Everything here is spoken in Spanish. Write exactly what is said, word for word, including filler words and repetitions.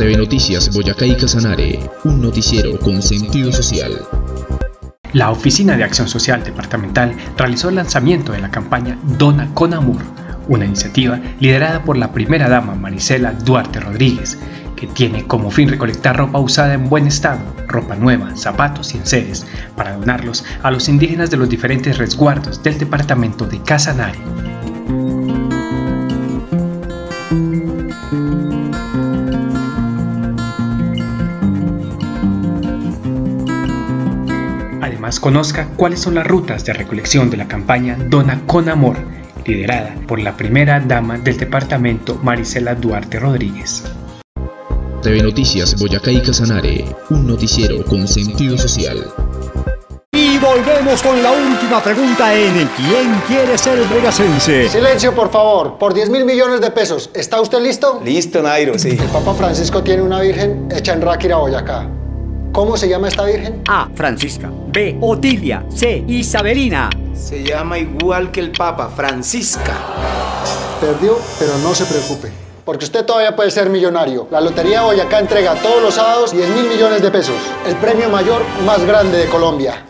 T V Noticias Boyacá y Casanare, un noticiero con sentido social. La Oficina de Acción Social Departamental realizó el lanzamiento de la campaña Dona con Amor, una iniciativa liderada por la primera dama Marisela Duarte Rodríguez, que tiene como fin recolectar ropa usada en buen estado, ropa nueva, zapatos y enseres, para donarlos a los indígenas de los diferentes resguardos del departamento de Casanare. Además, conozca cuáles son las rutas de recolección de la campaña Dona con Amor, liderada por la primera dama del departamento Marisela Duarte Rodríguez. T V Noticias Boyacá y Casanare, un noticiero con sentido social. Y volvemos con la última pregunta en el ¿Quién quiere ser boyacense? Silencio, por favor, por diez mil millones de pesos. ¿Está usted listo? Listo, Nairo, sí. El Papa Francisco tiene una virgen hecha en Ráquira, Boyacá. ¿Cómo se llama esta virgen? A. Francisca. B. Otilia. C. Isabelina. Se llama igual que el Papa, Francisca. Perdió, pero no se preocupe, porque usted todavía puede ser millonario. La Lotería Boyacá entrega todos los sábados diez mil millones de pesos, el premio mayor más grande de Colombia.